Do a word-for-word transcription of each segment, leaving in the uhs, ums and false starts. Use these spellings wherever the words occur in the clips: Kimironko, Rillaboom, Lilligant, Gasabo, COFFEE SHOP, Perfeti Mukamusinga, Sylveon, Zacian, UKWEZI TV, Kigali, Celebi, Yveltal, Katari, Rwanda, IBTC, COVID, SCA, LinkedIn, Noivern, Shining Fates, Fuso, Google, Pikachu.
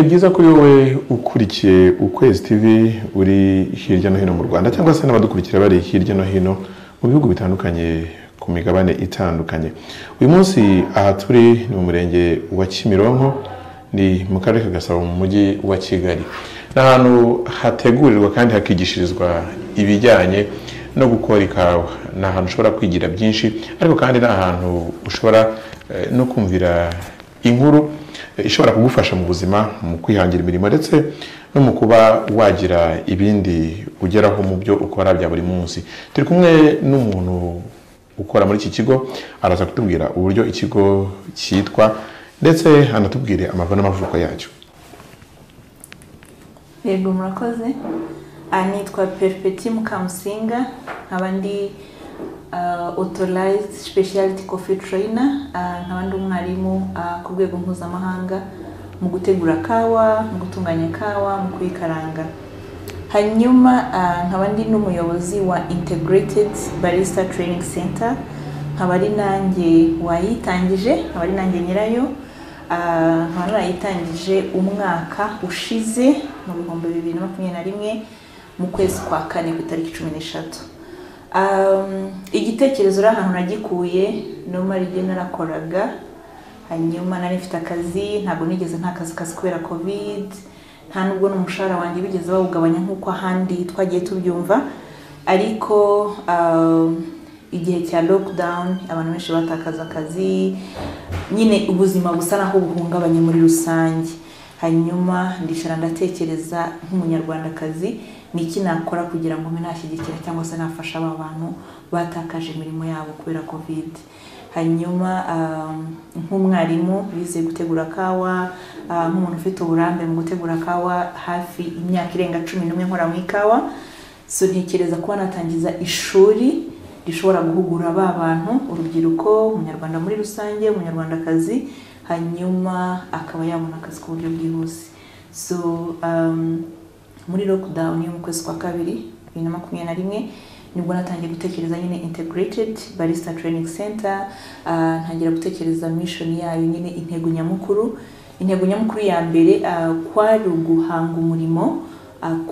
Ni byiza ko yowe ukurikiye Ukwezi T V uri hirya no hino mu Rwanda cyangwa se n'abadukurikira bari hirya no hino mu bihugu bitandukanye ku migabane itandukanye. Uyu munsi aha turi ni mu murenge wa Kimironko ni mu karere ka Gasabo mu mujyi wa Kigali. N'ahantu hategurirwa kandi hakigishirizwa ibijyanye no gukora ikawa. N'ahantu ushobora kwigira byinshi ariko kandi n'ahantu ushobora no kumvira inkuru ishobora kugufasha mu buzima mu kwihangira imirimo ndetse no mu kuba wagira ibindi ugeraho mu byo ukora bya buri munsi. Turi kumwe n'umuntu ukora muri iki kigo araza kutubwira uburyo ikigo cyitwa ndetse anatubwire amava n'amavuko yacyo. Yego murakoze. Anitwa Perfeti Mukamusinga nkabandi Uh, authorized specialty coffee trainer n'abandi uh, umwarimu uh, ku rwego mpuzamahanga mu gutegura kawa, mu gutunganya kawa, mu kuyikaranga. Hanyuma nkabandi uh, n'umuyobozi wa Integrated Barista Training Center, nkabari nanjye wayitangije, nkabari nanjye nyirayo, nkabari uh, yitangije umwaka ushize mu bihumbi bibiri na makumyabiri na rimwe mu kwezi kwa kane ku itariki cumi n'eshatu. Um igitekerezo rahantu nagikuye no marije narakoraga hanyuma nari mfite akazi ntabwo nigeze nta kazi kasubira covid nta nubwo n'umushara wanjye bigeze bawugabanya nkuko ahandi twagiye tubyumva ariko um igihe cya lockdown abantu benshi batakaza akazi nyine ubuzima busa naho buhungabanye muri rusange. Hanyuma ndishara ndatekereza nk'umunyarwandakazi niki nakora kugira ngo mbe nashyigikira cyangwa se nafasha aba bantu batakaje imirimo yabo kubera covid. Hanyuma nk'umwarimu bize gutegura kawa, nk'umuntu ufite uburambe mu gutegura kawa hafi imyaka irenga cumi n'umwe nkora mu ikawa, so ntekereza kuba natangiza ishuri rishobora guhugura aba bantu, urubyiruko, umunyarwanda muri rusange, umunyarwandakazi, hanyuma akaba yabona akazi ku buryo bwihuse. So um muri lockdown yo mu kwezi kwa kabiri bibiri na makumyabiri na rimwe nibwo natangiye gutekereza nyine Integrated Barista Training Center, ntangira gutekereza mission yayo nyine intego nyamukuru. Intego nyamukuru ya mbere kwari guhanga umurimo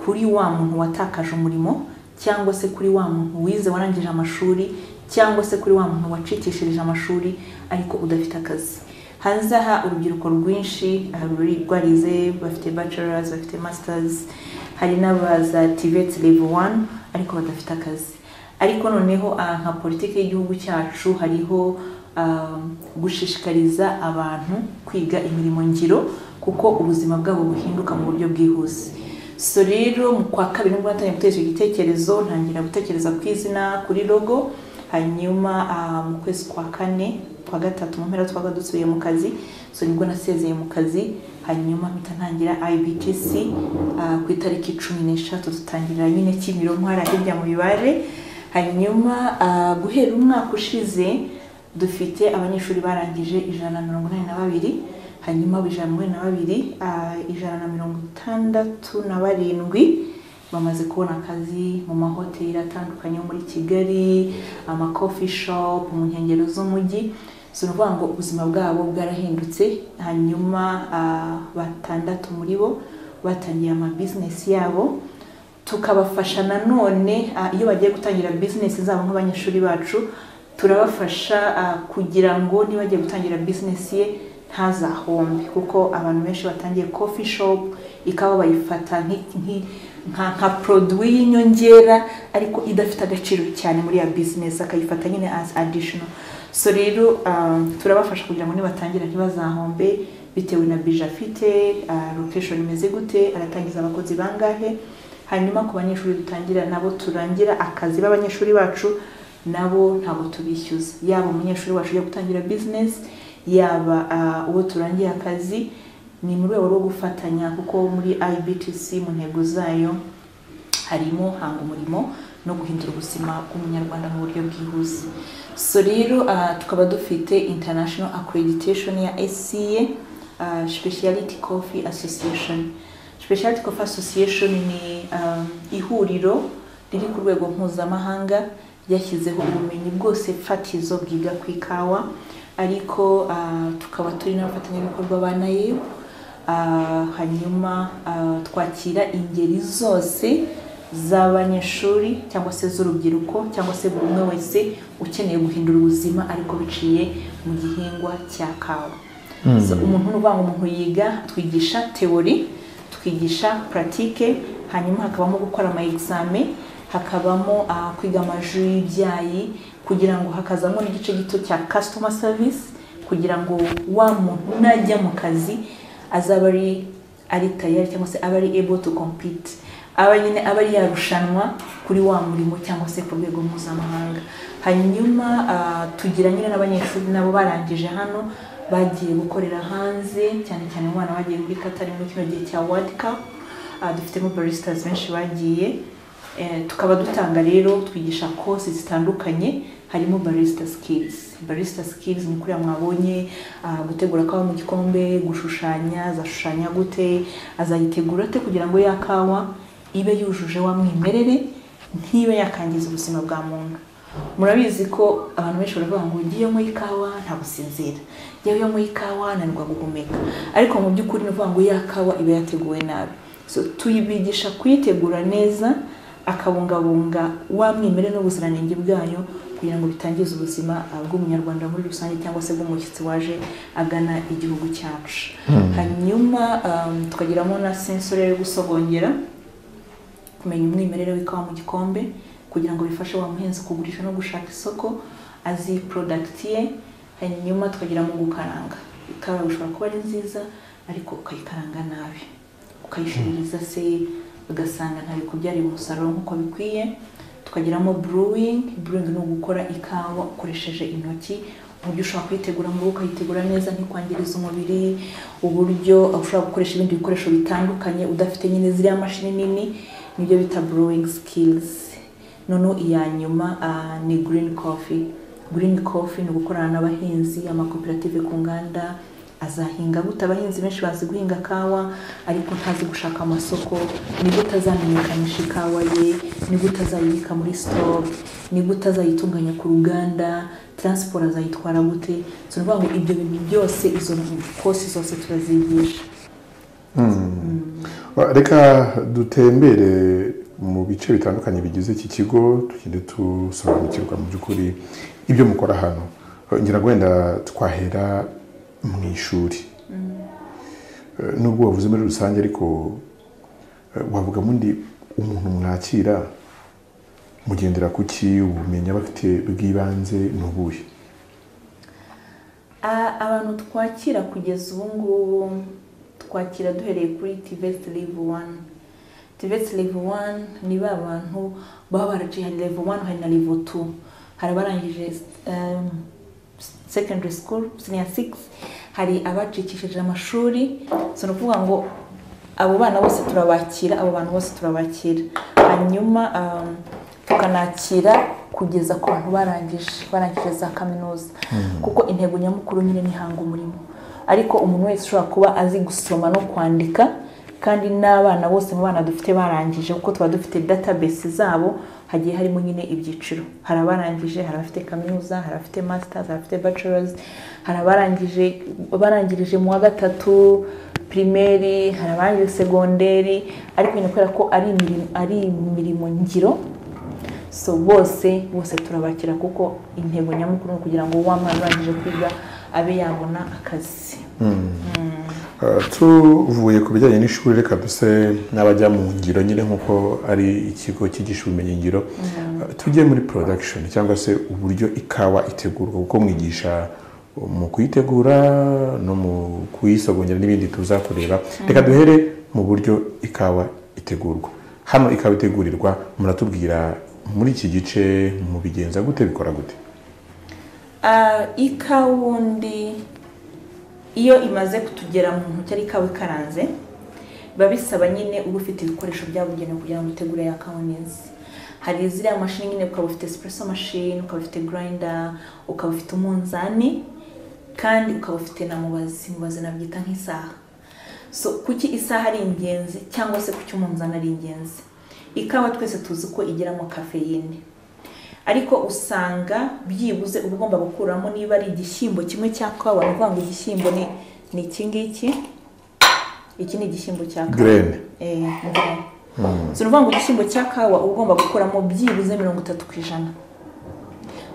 kuri wa muntu watakaje umurimo cyangwa se kuri wa muntu wize warangije amashuri cyangwa se kuri wa muntu wacikishirije amashuri ariko udafite akazi. Hanze aha urubyiruko rwinshi rwarize bafite bachelors, bafite masters, hari n'abaza T V T level one ariko badafite akazi. Ariko noneho nka politiki y'igihugu cyacu hariho gushishikariza abantu kwiga imirimo ngiro kuko ubuzima bwabo buhinduka mu buryo bwihuse. So rero mu kwa kabiri nibwo natangiye gutekereza igitekerezo, ntangira gutekereza ku izina, kuri logo. Hanyuma mu kwezi kwa kane kwa gatatu mu mpera twaga dusubiye mu kazi, so nibwo nasezeye mu kazi. Hanyuma mpita ntangira I B T C ku itariki cumi n'eshatu tutangira nyine Kimironko harahirya mu bibare. Hanyuma guhera umwaka ushize dufite abanyeshuri barangije ijana na mirongo inani na babiri, hanyuma ijana na mirongo inani na babiri, ijana na mirongo itandatu na barindwi bamaze kubona akazi mu mahoteli atandukanye muri Kigali, ama coffee shop mu nkengero z'umujyi. Suruvuga ngo ubuzima bwabo bwarahindutse. Hanyuma batandatu muri bo batangiye ama business yabo, tukabafasha nanone iyo bagiye gutangira business zabo nk'abanyeshuri bacu turabafasha kugira ngo niba bagiye gutangira business ye ntazahombe kuko abantu benshi batangiye coffee shop ikawa bayifata nk'iki nka produit y'inyongera ariko idafite agaciro cyane muri ya business akayifata nyine as additional. So rero turabafasha kugira ngo nibatangira ntibazahombe bitewe na budget afite, location imeze gute, aratangiza abakozi bangahe. Hanyuma ku banyeshuri dutangira nabo turangira akazi b'abanyeshuri bacu nabo ntabwo tubishyuza, yaba umunyeshuri wacu yo gutangira business yaba uwo turangira akazi. Ni mu rwego rwo gufatanya kuko muri I B T C mu ntego zayo harimo hanga umurimo no guhindura ubuzima bw'umunyarwanda mu buryo bwihuse. So rero tukaba dufite international accreditation ya S C A, specialty coffee association. Specialty coffee association ni ihuriro riri ku rwego mpuzamahanga ryashyizeho ubumenyi bwose fatizo bwiga ku ikawa, ariko tukaba turi n'abafatanyabikorwa banayo uh, hanyuma uh, twakira ingeri zose z'abanyeshuri cyangwa se z'urubyiruko cyangwa se buri umwe wese ukeneye guhindura ubuzima ariko biciye mu gihingwa cya kawa. Mm. So, umuntu n'ubanga umuntu yiga twigisha theory, twigisha pratique, hanyuma hakabamo gukora ama examen, hakabamo uh, kwiga amajwi y'ibyayi kugira ngo hakazamo n'igice gito cya customer service kugira ngo wa muntu najya mu kazi azabari ari tayari cyangwa se abari able to compete. Abanyine abari yarushanwa kuri wa murimo cyangwa se ku rwego mpuzamahanga. Hanyuma uh, tugira nyine n'abanyeshuri nabo barangije hano bagiye gukorera hanze cyane cyane umwana wagiye muri Katari mu kino gihe cya World Cup. Uh, dufitemo baristas benshi bagiye eh, tukaba dutanga rero twigisha courses zitandukanye harimo barista skills. Barista skills ni kuri mwabonye uh, gutegura kawa mu gikombe, gushushanya, zashushanya gute, azayitegura te kugira ngo yakawa ibe yujuje wa mwimerere ntibe yakangiza ubuzima bwa muntu. Murabizi ko abantu benshi baravuga ngo ngiye mu ikawa nta businzira, yewe mu ikawa nanirwa guhumeka, ariko mu byukuri no vuga ngo yakawa ibe yateguwe nabi. So tuyibigisha kuyitegura neza akabungabunga wa mwimerere no guziranenge bwayo kugira ngo bitangize ubuzima bw'umunyarwanda muri rusange cyangwa se bw'umushyitsi waje agana igihugu cyacu. Mm. Hanyuma um, tukagiramo na sensori yo gusogongera kumenya umwimerere w'ikawa mu gikombe kugira ngo bifashe wa muhinzi kugurisha no gushaka isoko azi product ye. Hanyuma tukagira mu gukaranga, ikawa ushobora kuba ari nziza ariko ukayikaranga nabi, ukayishiririza se ugasanga nta bikubyari umusaruro nkuko bikwiye. Tukagiramo brewing. Brewing no gukora ikawa ukoresheje intoki, uburyo ushobora kuyitegura mu ukayitegura neza ntikwangiriza umubiri, uburyo ushobora gukoresha ibindi bikoresho bitandukanye udafite nyine ziriya mashini nini, nibyo bita brewing skills. Nono iya nyuma uh, ni green coffee. Green coffee ni gukorana n'abahinzi amakoperative ku nganda azahinga gute. Abahinzi benshi bazi guhinga kawa ariko ntazi gushaka amasoko, ni gute azamenyekanisha kawa ye, ni gute azayibika muri store, ni gute azayitunganya ku ruganda, transport azayitwara gute. So n'ubwo ibyo bintu byose izo course zose turazigisha. Reka dutembere mu bice bitandukanye bigize iki kigo tukinde tusobanukirwa mu byukuri ibyo mukora hano. Ngira gwenda twahera mu ishuri. Nubwo wavuze muri rusange ariko wavuga mundi umuntu mwakira mugendera kuki, ubumenyi bafite bw'ibanze n'ubuye? Abantu twakira kugeza ubu ngubu twakira duhereye kuri T V S level one. T V S level one ni ba bantu baba baraje level one hari na level two, hari barangije um, secondary school senior six, hari abacikishije amashuri. So novuga ngo abo bana bose turabakira, abo bantu bose turabakira. Hanyuma um, tukanakira kugeza ku bantu barangije barangije za kaminuza. Mm. Kuko intego nyamukuru nyine ni hanga umurimo, ariko umuntu wese ushobora kuba azi gusoma no kwandika, kandi n'abana bose mu bana dufite barangije kuko tuba dufite database zabo hagiye harimo nyine ibyiciro. Hari abarangije, hari abafite kaminuza, hari abafite masters, hari abafite bachelors, hari abarangije barangirije mu wa gatatu primary, hari abarangije secondary, ariko nyine kwera ko ari imirimo ari imirimo ngiro. So bose bose turabakira kuko intego nyamukuru ni kugira ngo wa mwana arangije kwiga abe yabona akazi. Mm. Mm. Uh, tuvuye ku bijyanye n'ishuri reka duse n'abajya mu ngiro nyine nkuko ari ikigo kigisha ubumenyi ngiro. Mm. Uh, tujye muri production cyangwa se uburyo ikawa itegurwa uko mwigisha mu kuyitegura no mu kuyisogongera n'ibindi tuzakureba. Mm. Reka duhere mu buryo ikawa itegurwa. Hano ikawa itegurirwa muratubwira muri iki gice mu bigenza gute, bikora gute? Uh, ikawundi iyo imaze kutugera mu ntoki ari kawe karanze babisaba nyine ubu ufite ibikoresho byabugenewe kugira ngo utegure ya kawunenzi. Hari izira mashini nyine ukaba ufite espresso machine, ukaba ufite grinder, ukaba ufite umunzani, kandi ukaba ufite na mubazi. Mubazi nabyita nk'isaha. So kuki isaha ari ingenzi cyangwa se kuki umunzani ari ingenzi? Ikawa twese tuzi ko igira mu kafeyine, ariko usanga byibuze ubugomba gukuramo niba ari igishyimbo kimwe cyakawa. Bavuga ngo igishyimbo ni ni iki ngiki iki ni igishimbo cya kawa. Eh, mm. So nuvuga ngo igishimbo cya kawa ugomba gukoramo byibuze mirongo itatu ku ijana.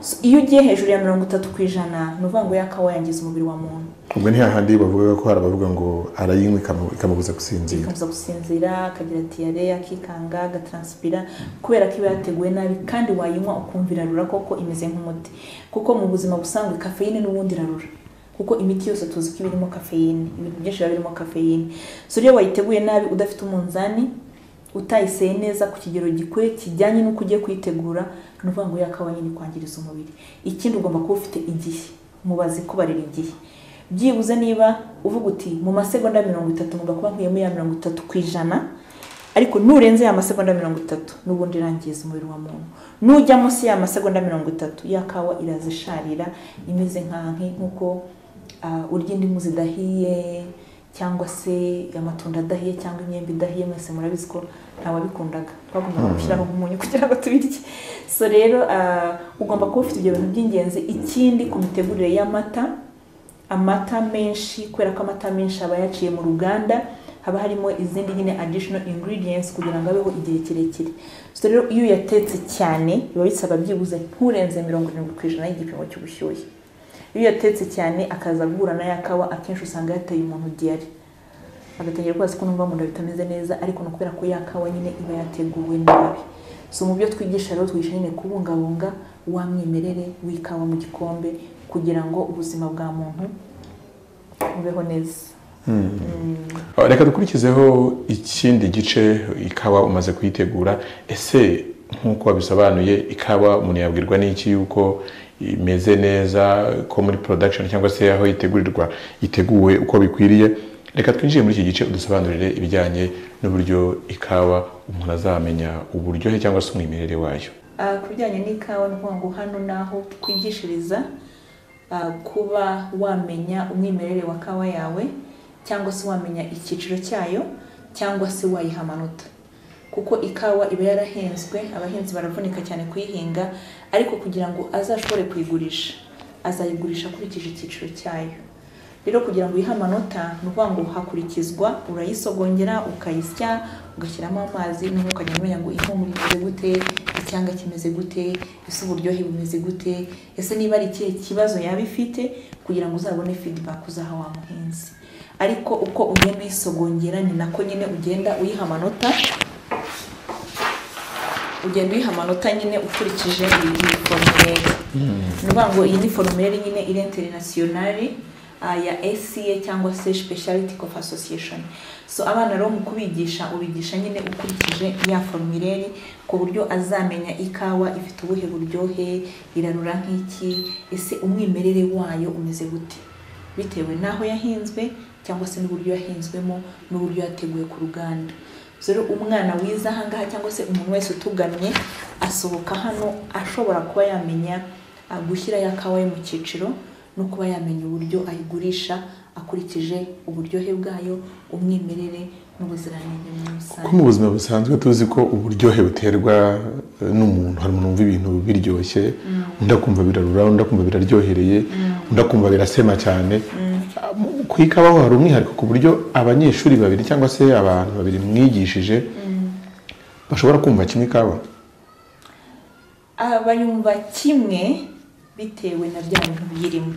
So iyo ugiye hejuru ya mirongo itatu ku ijana nuvuga ngo yakawa yangiza umubiri wa muntu. Ubwo nti hahandi bavuga ko harabavuga ngo arayinywe ikamubuza gusinzira. Ikamubuza gusinzira, akagira diarrhea, akikanga, agatranspira kubera kiba yateguwe nabi kandi wayinywa ukumvira rura koko imeze nk'umuti. Kuko mu buzima busanzwe kafeine n'ubundi rarura. Kuko imiti yose tuzi ko ibirimo kafeine, ibintu byinshi birimo kafeine. So ryo wayiteguye nabi udafite umunzani, utayiseye neza ku kigero gikwe kijyanye no kujye kwitegura, nuvuga ngo yakawanye ni kwangiriza umubiri. Ikindi ugomba kuba ufite igihe, mubaze ko barira igihe. Byibuze niba uvuga uti mu masegonda mirongo itatu mugakuba nkuyemo ya mirongo itatu ku ijana, ariko nurenze ya masegonda mirongo itatu nubundi rangiza umubiri wa muntu. Nujya munsi ya masegonda mirongo itatu yakawa irazisharira imeze nkanki nkuko Uh, urya indimu zidahiye cyangwa se amatunda adahiye cyangwa imyembe idahiye mwese murabizi ko ntawabikundaga twagomba gushiraho umunyu kugira ngo tubirye. So rero uh, ugomba kuba ufite ibyo bintu by'ingenzi. Ikindi ku mitegurire y'amata, amata menshi kwera ko amata menshi aba yaciye mu ruganda haba harimo izindi nyine additional ingredients kugira ngo abeho igihe kirekire. So rero iyo yatetse cyane biba bisaba byibuze nturenze mirongo irindwi ku ijana y'igipimo cy'ubushyuhe. Iyo yatetse cyane akaza guhura na yakawa akenshi usanga yataye umuntu diari. Agategera kwasi ko numva mu nda bitameze neza ariko no kubera ko yakawa nyine iba yateguwe nabi. So mu byo twigisha rero twigisha nyine kubungabunga wamwimerere wikawa mu gikombe kugira ngo ubuzima bwa muntu bubeho neza. Hmm. Mm. Reka dukurikizeho ikindi gice ikawa umaze kuyitegura. Ese nkuko wabisobanuye ikawa umuntu yabwirwa n'iki yuko imeze neza ko muri production cyangwa se aho itegurirwa iteguwe uko bikwiriye? Reka twinjiye muri iki gice udusobanurire ibijyanye n'uburyo ikawa umuntu azamenya uburyohe cyangwa se umwimerere wayo. Uh, kubijyanye n'ikawa n'ubwangu hano naho twigishiriza uh, kuba wamenya umwimerere wa kawa yawe cyangwa se wamenya ikiciro cyayo cyangwa se wayihamanota. Kuko ikawa iba yarahenzwe, abahinzi baravunika cyane kuyihinga, ariko kugira ngo azashobore kuyigurisha azayigurisha kurikije ikiciro cyayo. Rero kugira ngo yihamanota n'ubwa ngo hakurikizwa urayisogongera ukayisya ugashyiramo amazi n'ukajya umenya ngo impumuro imeze gute, icyanga kimeze gute, ese uburyohe bumeze gute, ese niba ari ikihe kibazo yabifite kugira ngo uzabone feedback uzaha wa muhinzi. Ariko uko ugenda uyisogongera ni nako nyine ugenda uyihamanota ugenda uyihamanota nyine ukurikije iyi formulaire. Nuvuga ngo iyi formulaire nyine iri internationale ya S C A cyangwa se specialty of association. So abana rero mu kubigisha ubigisha nyine ukurikije ya formulaire ku buryo azamenya ikawa ifite ubuhe buryohe, irarura nk'iki, ese umwimerere wayo umeze gute bitewe naho yahinzwe cyangwa se n'uburyo yahinzwemo n'uburyo yateguwe ku ruganda. Zero umwana wiza hangaha cyangwa se umuntu wese utuganye asohoka hano ashobora kuba yamenya gushyira yakawa mu kiciro no kuba yamenya uburyo ayigurisha akurikije uburyohe bwayo, umwimerere n'ubuziranenge mu rusange. Ku buzima busanzwe tuzi ko uburyohe buterwa n'umuntu. Hari umuntu wumva ibintu biryoshye ndakumva birarura, ndakumva biraryohereye, ndakumva birasema cyane. Kwikabaho hari umwihariko ku buryo abanyeshuri babiri cyangwa se abantu babiri mwigishije bashobora kumva kimwe ikawa. Abayumva kimwe bitewe na bya bintu birimo.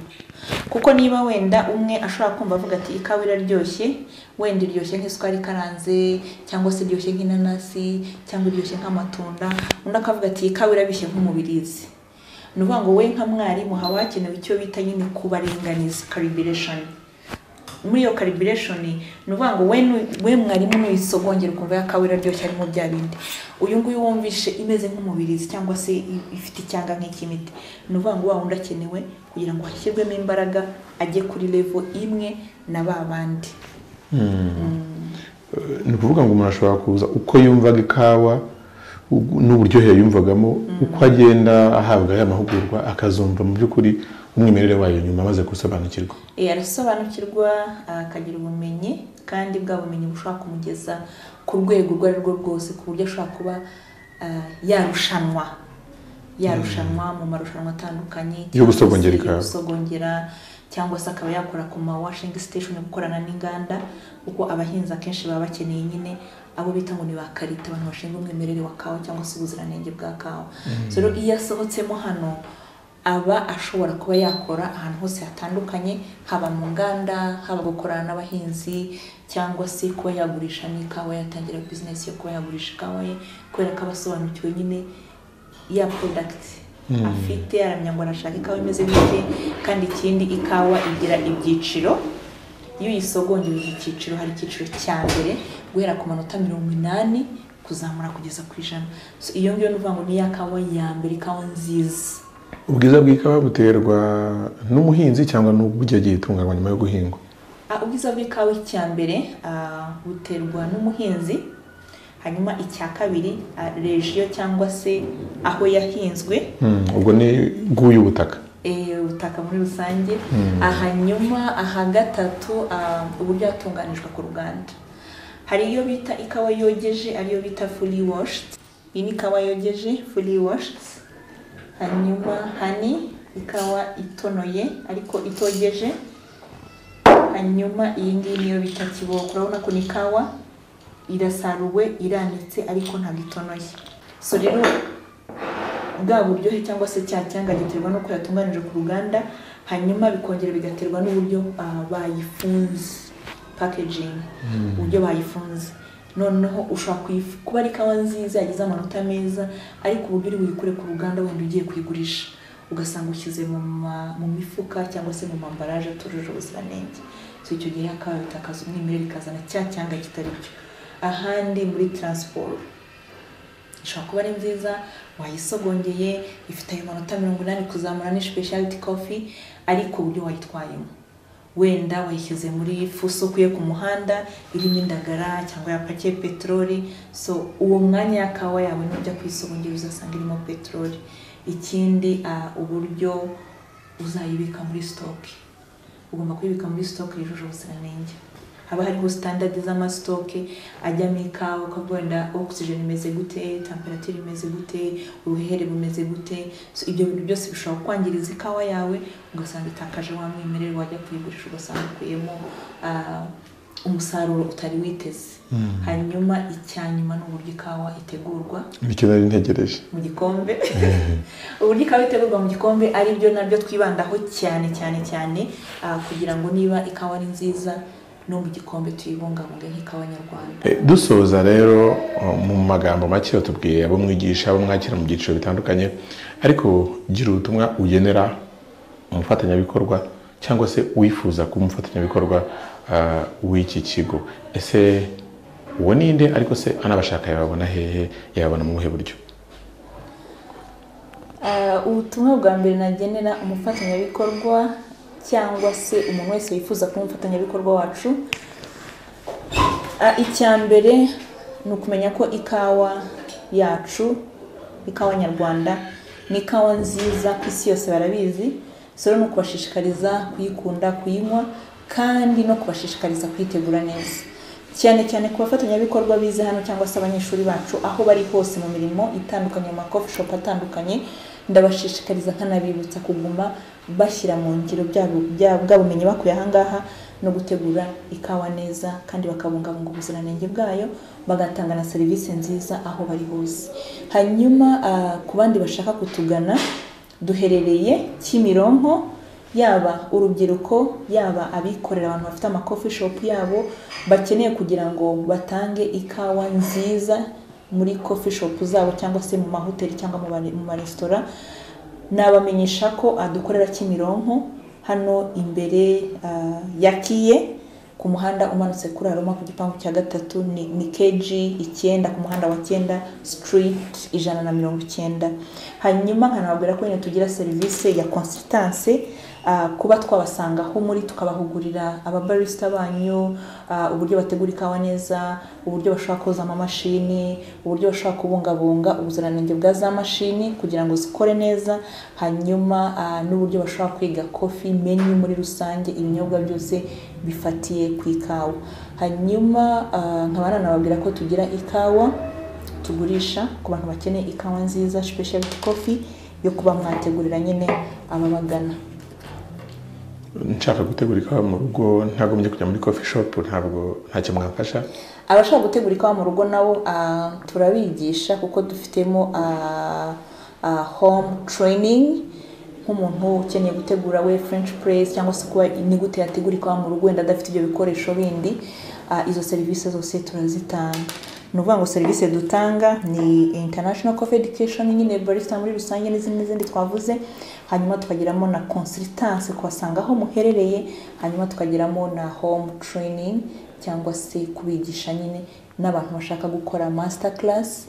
Kuko niba wenda umwe ashobora kumva avuga ati ikawa iraryoshye, wenda iryoshye nk'isukari karanze cyangwa se iryoshye nk'inanasi cyangwa iryoshye nk'amatunda, undi akavuga ati ikawa irabishye nk'umubirizi. Nuvuga ngo we nka mwarimu haba hakenewe icyo bita nyine kubaringaniza, calibration. Muri iyo calibration nuvuga ngo we we mwarimu n'uyisogongera kumva yakawira ryoshye ari mu byabindi. Uyu nguyu wumvishe imeze nk'umubirizi cyangwa se ifite icyanga nk'ikimiti. Nuvuga ngo wa undakenewe kugira ngo hashyirwemo imbaraga ajye kuri level imwe na babandi. Mm. Mm. Nuvuga ngo umuntu ashobora kuza uko yumvaga ikawa n'uburyohe yumvagamo, uko agenda ahabwa ya mahugurwa akazumva mu byukuri umwimerere wayo nyuma amaze gusobanukirwa. Eh arasobanukirwa akagira ubumenyi kandi bwa bumenyi bushaka kumugeza ku rwego rwo rwose ku buryo ashaka kuba yarushanwa yarushanwa mu marushanwa atandukanye yo gusogongerika gusogongera cyangwa se akaba yakora ku ma washing station gukorana n'inganda uko abahinzi akenshi baba bakeneye nyine abo bita ngo ni bakarita abantu bashinga umwemerere wa kawa cyangwa se ubuziranenge bwa kawa. So rero iya sohotsemo hano aba ashobora kuba yakora ahantu hose hatandukanye haba mu nganda haba gukorana n'abahinzi cyangwa se ko yagurisha n'ikawa yatangira business yo ko yagurisha kawa ye kwereka abasobanukiwe nyine ya product afite aramenya ngo arashaka ikawa imeze neza kandi ikindi ikawa igira ibyiciro iyo yisogonje ibyiciro hari icyiciro cya mbere guhera ku manota mirongo inani kuzamura kugeza ku ijana. So iyo ngiyo nuvuga ngo ni yakawa ya mbere ikawa nziza. Ubwiza bw'ikawa buterwa n'umuhinzi cyangwa n'ubujye gitunganywa nyuma yo guhinga. Ubwiza bw'ikawa cyambere buterwa n'umuhinzi hanyuma icya kabiri regio cyangwa se aho yahinzwe ubwo ni guyu butaka eh butaka muri rusange ahanyuma aha gatatu uburyo yatunganijwe ku Rwanda hari iyo bita ikawa yogeje ariyo bita fully washed ini ikawa yogeje fully washed hanyuma hani ikawa itonoye ariko itogeje hanyuma iyi ngiyi niyo bita kiboko urabona ko ni ikawa irasaruwe iranitse ariko nta gitonoye. So rero bwa buryo cyangwa se cya cyanga giterwa no kuyatunganije ku Rwanda hanyuma bikongera bigaterwa n'uburyo bayifunze packaging uburyo bayifunze noneho ushaka kuba ari kawa nziza yagize amanota meza ariko uburyo uri buyikure ku Rwanda wenda ugiye kuyigurisha ugasanga ushyize mu mifuka cyangwa se mu mambaraje atujuje ubuziranenge. So icyo gihe ikawa itakaza umwimerere ikazana cya cyanga kitari cyo ahandi muri transport ishobora kuba ari nziza wayisogongeye ifite ayo manota mirongo inani kuzamura ni specialty coffee ariko uburyo wayitwayemo wenda wayishyize muri fuso kuye ku muhanda irimo indagara cyangwa yapakiye petroli. So uwo mwanya yakawa yawe n'ujya kwisogongera uzasanga irimo petroli. Ikindi uburyo uzayibika muri stock ugomba kuyibika muri stock yujuje ubuziranenge haba hariho standard z'amastoke ajyamo ikawa ukagenda oxygen imeze gute temperature imeze gute uruhere bumeze gute. So ibyo bintu byose bishobora kwangiriza ikawa yawe ugasanga itakaje wa mwimerere wajya kuyigurisha ugasanga kuyemo umusaruro utari witeze. Hanyuma icyanyuma n'uburyo ikawa itegurwa n'icyo nari ntegereje mu gikombe uburyo ikawa itegurwa mu gikombe ari byo nabyo twibandaho cyane cyane cyane kugira ngo niba ikawa ari nziza no mu gikombe tuyibungabunge nk'ikawa nyarwanda. Dusoza rero mu magambo make tubwiye abo mwigisha abo mwakira mu giciro bitandukanye ariko gira ubutumwa ugenera umufatanyabikorwa cyangwa se uwifuza kuba umufatanyabikorwa w'iki kigo ese uwo ninde ariko se anabashaka yababona hehe yababona mu buhe buryo? Ubutumwa bwa mbere nagenera umufatanyabikorwa cyangwa se umuntu wese yifuza kumfatanya bikorwa wacu icyambere no kumenya ko ikawa yacu ikawa nyarwanda ni ikawa nziza kwisi yose barabizi. So rero no kubashishikariza kuyikunda kuyinywa kandi no kubashishikariza kwitegura neza cyane cyane kubafatanya bikorwa bize hano cyangwa se abanyeshuri bacu aho bari hose mu mirimo itandukanye mu coffee shop atandukanye ndabashishikariza kanabibutsa kuguma bashyira mu ngiro byabo bwabumenye bakuye ahangaha no gutegura ikawa neza kandi bakabungabunga ubuziranenge bwayo bagatanga na serivisi nziza aho bari hose. Hanyuma ku bandi bashaka kutugana duherereye Kimironko yaba urubyiruko yaba abikorera abantu bafite ama coffee shop yabo bakeneye kugira ngo batange ikawa nziza muri coffee shop zabo cyangwa se mu mahoteli cyangwa mu ma restaurant nabamenyesha ko adukorera Kimironko hano imbere yakiye ku muhanda umanutse kuri Aroma ku gipangu cya gatatu ni K G icyenda ku muhanda wa cyenda street ijana na mirongo icyenda. Hanyuma nkanababwira ko nyine tugira service ya consultance kuba twabasanga aho muri tukabahugurira aba barista banyu uburyo bategura ikawa neza uburyo bashaka koza amamashini uburyo bashaka kubungabunga ubuziranenge bwa za mashini kugira ngo zikore neza hanyuma n'uburyo bashaka kwiga coffee menu muri rusange ibinyobwa byose bifatiye ku ikawa. Hanyuma nkabana nababwira ko tugira ikawa tugurisha ku bantu bakeneye ikawa nziza specialty coffee yo kuba mwategurira nyine amabagana. Nchaka gutegurika mu rugo ntagomye kujya muri coffee shop ntabwo ntacyo mwafasha. Abashaka gutegurika mu rugo nabo turabigisha kuko dufitemo home training. Umuntu ukeneye gutegura we French press cyangwa se kuba ni gute yategurika mu rugo wenda adafite ibyo bikoresho bindi, izo services zose turazitanga. Nuvuga ngo service dutanga ni international coffee education nyine barista muri rusange n'izindi n'izindi twavuze, hanyuma tukagiramo na consultance kwasanga aho muherereye, hanyuma tukagiramo na home training cyangwa se kubigisha nyine n'abantu bashaka gukora masterclass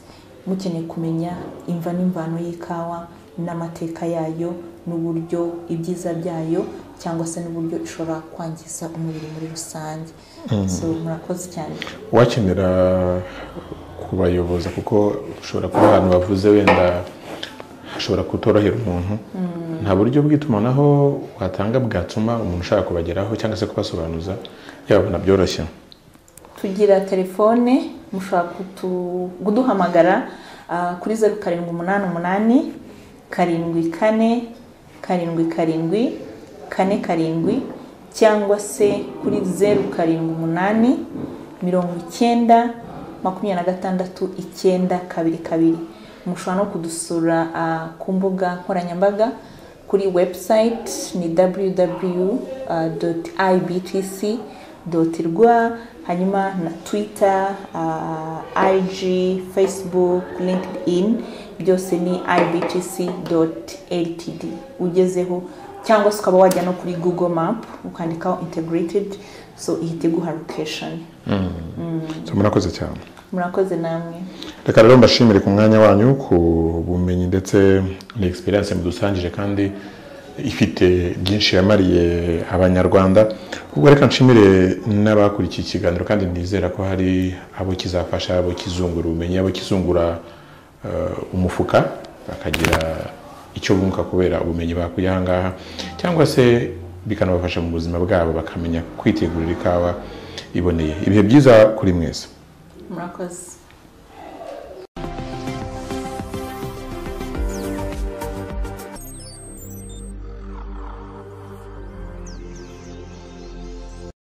mukeneye kumenya imva n'imvano y'ikawa n'amateka yayo n'uburyo ibyiza byayo cyangwa se n'uburyo ishora kwangiza umubiri muri rusange. So murakoze cyane wakenera kubayoboza kuko ushobora kuba abantu bavuze wenda ashobora kutorohera umuntu, nta buryo bwitumanaho watanga bwatuma umuntu ushaka kubageraho cyangwa se kubasobanuza yabona byoroshye. Tugira telefone mushaka kuduhamagara kuri zero seven eight eight, seven four seven, four seven, four seven cyangwa se kuri zero seven eight, nine nine, two six nine two. Mushobora no kudusura ku mbuga nkoranyambaga, kuri website ni w w w dot i b t c dot r w, hanyuma na Twitter, I G, Facebook, LinkedIn, byose ni i b t c dot l t d. Ugezeho cyangwa se ukaba wajya no kuri Google Map ukandikaho integrated, so ihiteguha location. Mm. Mm. So murakoze cyane. Murakoze namwe. Reka rero mbashimire ku mwanya wanyu, ku bumenyi ndetse ni experience mudusangije kandi ifite byinshi yamariye abanyarwanda. Ubwo reka nshimire n'abakurikiye ikiganiro kandi nizera ko hari abo kizafasha, abo kizungura ubumenyi, abo kizungura umufuka bakagira icyo bunguka kubera ubumenyi bakuyangaha cyangwa se bikanabafasha mu buzima bwabo bakamenya kwitegurira ikawa iboneye. Ibihe byiza kuri mwese. Murakoze.